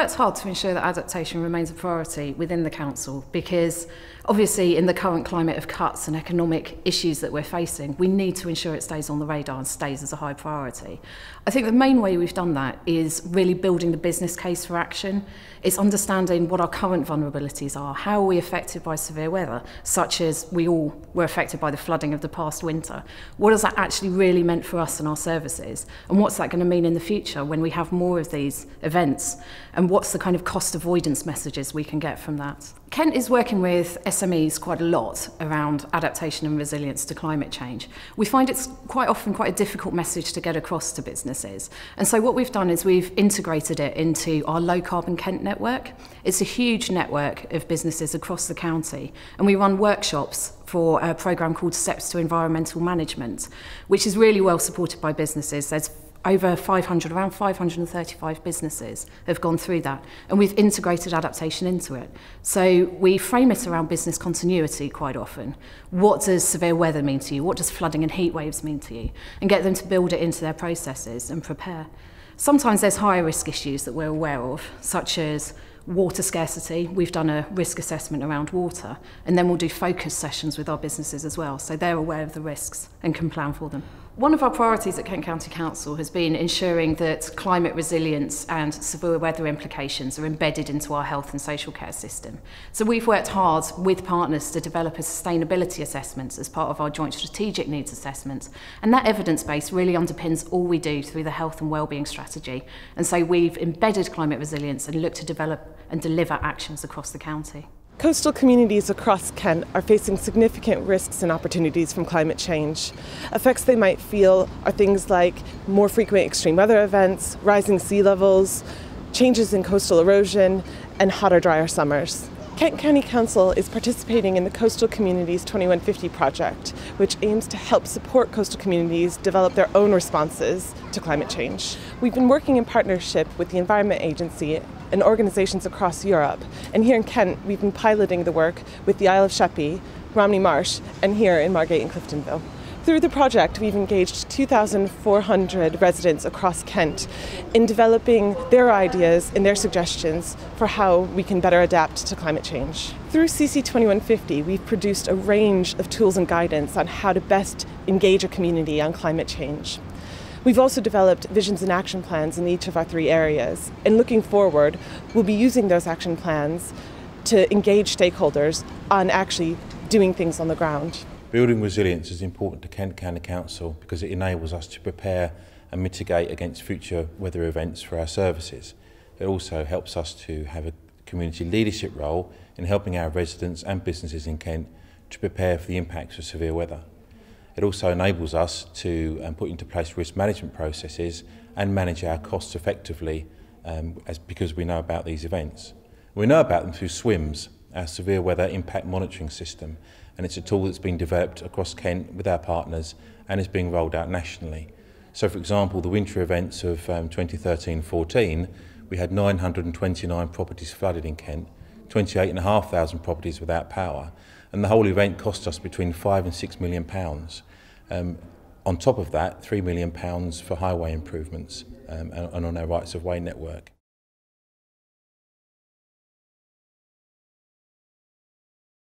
worked hard to ensure that adaptation remains a priority within the council, because obviously in the current climate of cuts and economic issues that we're facing, we need to ensure it stays on the radar and stays as a high priority. I think the main way we've done that is really building the business case for action. It's understanding what our current vulnerabilities are, how are we affected by severe weather, such as we all were affected by the flooding of the past winter. What has that actually really meant for us and our services? And what's that going to mean in the future when we have more of these events? And what's the kind of cost avoidance messages we can get from that? Kent is working with SMEs quite a lot around adaptation and resilience to climate change. We find it's quite often quite a difficult message to get across to businesses. And so what we've done is we've integrated it into our Low Carbon Kent network. It's a huge network of businesses across the county, and we run workshops for a programme called Steps to Environmental Management, which is really well supported by businesses. There's over 500, around 535 businesses have gone through that, and we've integrated adaptation into it. So we frame it around business continuity quite often. What does severe weather mean to you? What does flooding and heat waves mean to you? And get them to build it into their processes and prepare. Sometimes there's higher risk issues that we're aware of, such as water scarcity. We've done a risk assessment around water, and then we'll do focus sessions with our businesses as well, so they're aware of the risks and can plan for them. One of our priorities at Kent County Council has been ensuring that climate resilience and severe weather implications are embedded into our health and social care system. So we've worked hard with partners to develop a sustainability assessment as part of our joint strategic needs assessment, and that evidence base really underpins all we do through the health and wellbeing strategy. And so we've embedded climate resilience and looked to develop and deliver actions across the county. Coastal communities across Kent are facing significant risks and opportunities from climate change. Effects they might feel are things like more frequent extreme weather events, rising sea levels, changes in coastal erosion, and hotter, drier summers. Kent County Council is participating in the Coastal Communities 2150 project, which aims to help support coastal communities develop their own responses to climate change. We've been working in partnership with the Environment Agency and organizations across Europe. And here in Kent, we've been piloting the work with the Isle of Sheppey, Romney Marsh, and here in Margate and Cliftonville. Through the project, we've engaged 2,400 residents across Kent in developing their ideas and their suggestions for how we can better adapt to climate change. Through CC 2150, we've produced a range of tools and guidance on how to best engage a community on climate change. We've also developed visions and action plans in each of our three areas, and looking forward, we'll be using those action plans to engage stakeholders on actually doing things on the ground. Building resilience is important to Kent County Council because it enables us to prepare and mitigate against future weather events for our services. It also helps us to have a community leadership role in helping our residents and businesses in Kent to prepare for the impacts of severe weather. It also enables us to put into place risk management processes and manage our costs effectively because we know about these events. We know about them through SWIMS, our Severe Weather Impact Monitoring System, and it's a tool that's been developed across Kent with our partners and is being rolled out nationally. So for example, the winter events of 2013-14, we had 929 properties flooded in Kent, 28,500 properties without power, and the whole event cost us between £5 and £6 million. On top of that, £3 million for highway improvements and on our rights-of-way network.